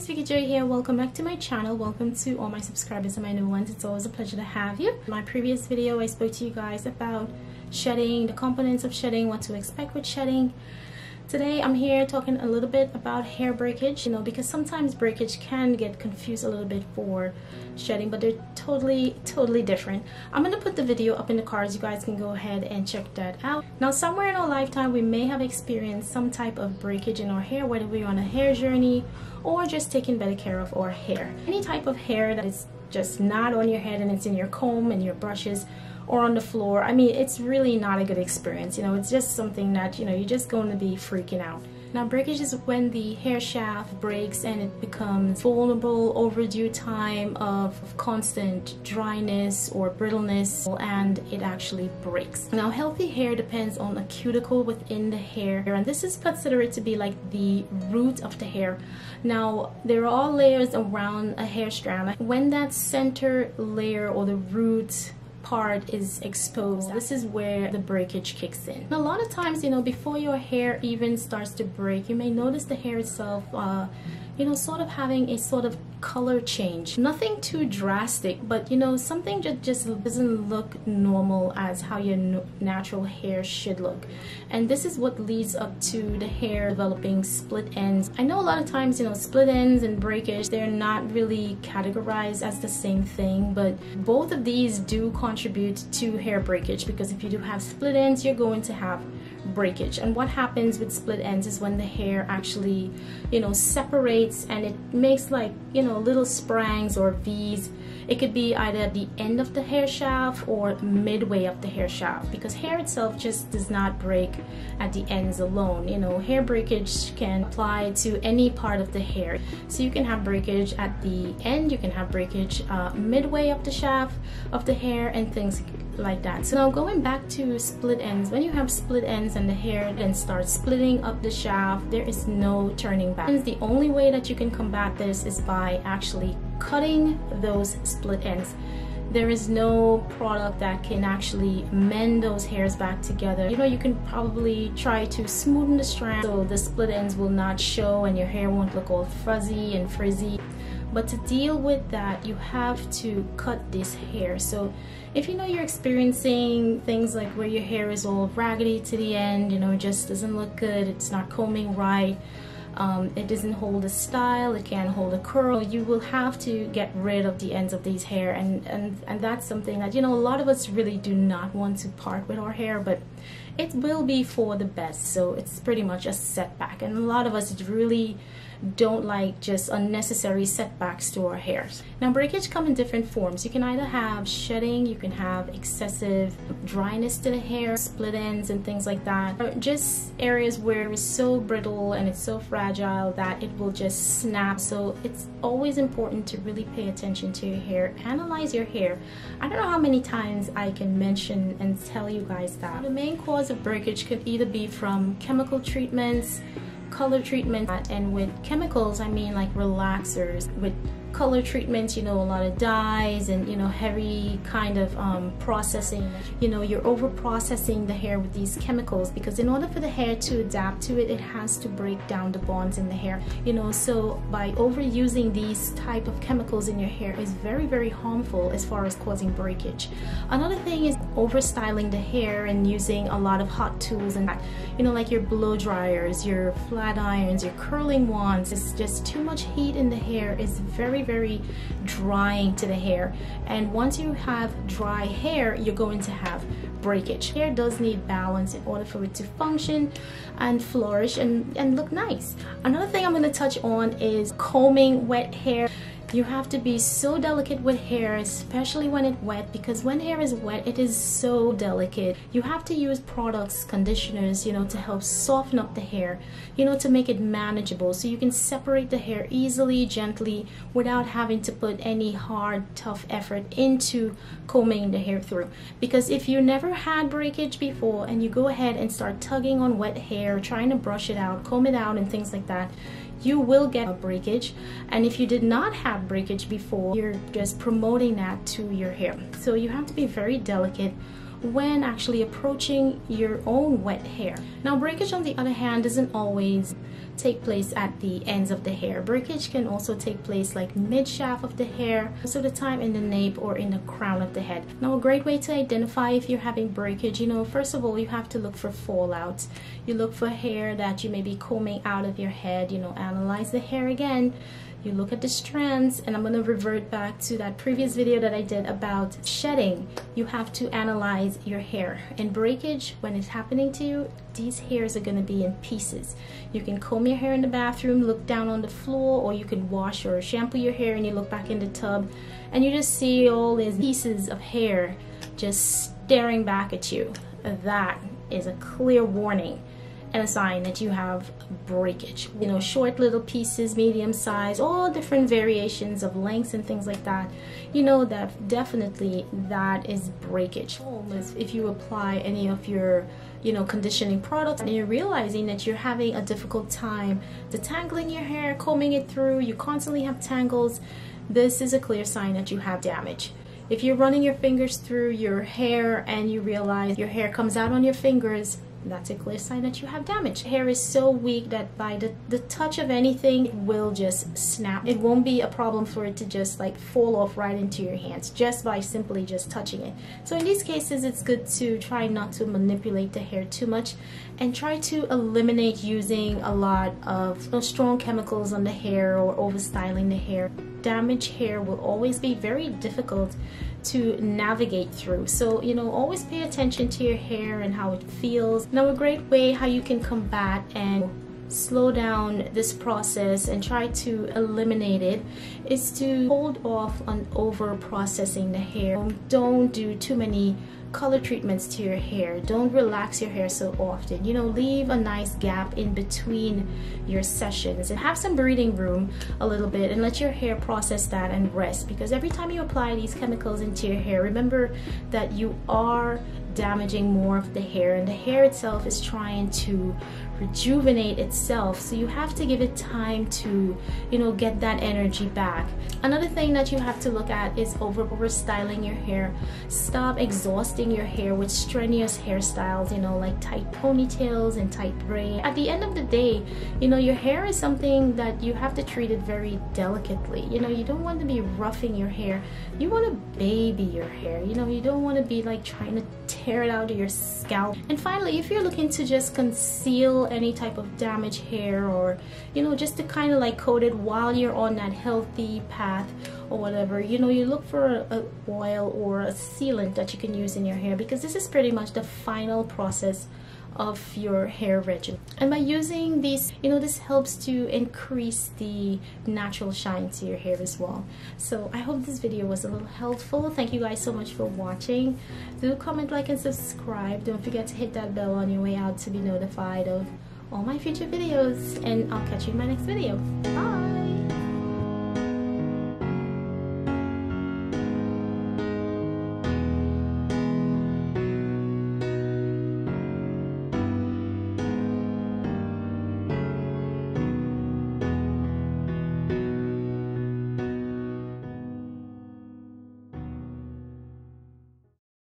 guys, Vicky Joy here. Welcome back to my channel. Welcome to all my subscribers and my new ones. It's always a pleasure to have you. In my previous video, I spoke to you guys about shedding, the components of shedding, what to expect with shedding. Today, I'm here talking a little bit about hair breakage, you know, because sometimes breakage can get confused a little bit for shedding, but they're totally different. I'm going to put the video up in the cards. You guys can go ahead and check that out. Now, somewhere in our lifetime, we may have experienced some type of breakage in our hair, whether we're on a hair journey or just taking better care of our hair. Any type of hair that is just not on your head and it's in your comb and your brushes, or on the floor, I mean, it's really not a good experience, you know, it's just something that, you know, you're just going to be freaking out. Now, breakage is when the hair shaft breaks and it becomes vulnerable over due time of constant dryness or brittleness, and it actually breaks. Now, healthy hair depends on a cuticle within the hair, and this is considered to be like the root of the hair. Now, there are all layers around a hair strand. When that center layer or the root part is exposed, this is where the breakage kicks in. And a lot of times, you know, before your hair even starts to break, you may notice the hair itself, you know, sort of having a sort of color change. Nothing too drastic, but you know, something that just doesn't look normal as how your natural hair should look. And this is what leads up to the hair developing split ends. I know a lot of times, you know, split ends and breakage, they're not really categorized as the same thing, but both of these do contribute to hair breakage, because if you do have split ends, you're going to have breakage. And what happens with split ends is when the hair actually, you know, separates and it makes, like, you know, little sprangs or V's. It could be either at the end of the hair shaft or midway up the hair shaft, because hair itself just does not break at the ends alone. You know, hair breakage can apply to any part of the hair. So you can have breakage at the end, you can have breakage midway up the shaft of the hair, and things like that. So now, going back to split ends, when you have split ends and the hair then starts splitting up the shaft, there is no turning back. The only way that you can combat this is by actually cutting those split ends. There is no product that can actually mend those hairs back together. You know, you can probably try to smoothen the strand so the split ends will not show and your hair won't look all fuzzy and frizzy. But to deal with that, you have to cut this hair. So if you know you're experiencing things like where your hair is all raggedy to the end, you know, it just doesn't look good, it's not combing right, it doesn't hold a style, it can't hold a curl, you will have to get rid of the ends of these hair. And that's something that, you know, a lot of us really do not want to part with our hair, but it will be for the best. So it's pretty much a setback, and a lot of us really don't like just unnecessary setbacks to our hairs. Now, breakage comes in different forms. You can either have shedding, you can have excessive dryness to the hair, split ends and things like that, or just areas where it is so brittle and it's so fragile that it will just snap. So it's always important to really pay attention to your hair, analyze your hair. I don't know how many times I can mention and tell you guys that. The main cause of breakage could either be from chemical treatments, color treatments, and with chemicals I mean like relaxers. With color treatments, you know, a lot of dyes and, you know, heavy kind of processing. You know, you're over processing the hair with these chemicals, because in order for the hair to adapt to it, it has to break down the bonds in the hair, you know. So by overusing these type of chemicals in your hair is very, very harmful as far as causing breakage. Another thing is over styling the hair and using a lot of hot tools, and that, you know, like your blow dryers, your flat irons, your curling wands. It's just too much heat in the hair is very, very drying to the hair, and once you have dry hair, you're going to have breakage. Hair does need balance in order for it to function and flourish and look nice. Another thing I'm going to touch on is combing wet hair. You have to be so delicate with hair, especially when it's wet, because when hair is wet, it is so delicate. You have to use products, conditioners, you know, to help soften up the hair, you know, to make it manageable, so you can separate the hair easily, gently, without having to put any hard, tough effort into combing the hair through. Because if you never had breakage before and you go ahead and start tugging on wet hair, trying to brush it out, comb it out and things like that, you will get a breakage. And if you did not have breakage before, you're just promoting that to your hair. So you have to be very delicate when actually approaching your own wet hair. Now, breakage, on the other hand, doesn't always take place at the ends of the hair. Breakage can also take place like mid-shaft of the hair, so the time in the nape or in the crown of the head. Now, a great way to identify if you're having breakage, first of all, you have to look for fallout. You look for hair that you may be combing out of your head, analyze the hair again. You look at the strands, and I'm going to revert back to that previous video that I did about shedding. You have to analyze your hair. And breakage, when it's happening to you, these hairs are going to be in pieces. You can comb your hair in the bathroom, look down on the floor, or you can wash or shampoo your hair and you look back in the tub and you just see all these pieces of hair just staring back at you. That is a clear warning and a sign that you have breakage. Short little pieces, medium size, all different variations of lengths and things like that. That definitely that is breakage. If you apply any of your, conditioning products and you're realizing that you're having a difficult time detangling your hair, combing it through, you constantly have tangles, this is a clear sign that you have damage. If you're running your fingers through your hair and you realize your hair comes out on your fingers, that's a clear sign that you have damage. Hair is so weak that by the touch of anything, it will just snap. It won't be a problem for it to just like fall off right into your hands just by simply just touching it. So in these cases, it's good to try not to manipulate the hair too much and try to eliminate using a lot of strong chemicals on the hair or overstyling the hair. Damaged hair will always be very difficult to navigate through. So, always pay attention to your hair and how it feels. Now, a great way how you can combat and slow down this process and try to eliminate it is to hold off on over processing the hair. Don't do too many color treatments to your hair. Don't relax your hair so often. Leave a nice gap in between your sessions and have some breathing room a little bit and let your hair process that and rest, because every time you apply these chemicals into your hair, remember that you are damaging more of the hair, and the hair itself is trying to rejuvenate itself, so you have to give it time to get that energy back. Another thing that you have to look at is overstyling your hair. Stop exhausting your hair with strenuous hairstyles, like tight ponytails and tight braids. At the end of the day, your hair is something that you have to treat it very delicately. You don't want to be roughing your hair. You want to baby your hair. You don't want to be like trying to tear it out of your scalp. And finally, if you're looking to just conceal any type of damaged hair, or just to kind of like coat it while you're on that healthy path or whatever, you look for a oil or a sealant that you can use in your hair, because this is pretty much the final process of your hair regimen. And by using these, this helps to increase the natural shine to your hair as well. So I hope this video was a little helpful. Thank you guys so much for watching. Do comment, like, and subscribe. Don't forget to hit that bell on your way out to be notified of all my future videos, and I'll catch you in my next video. Bye!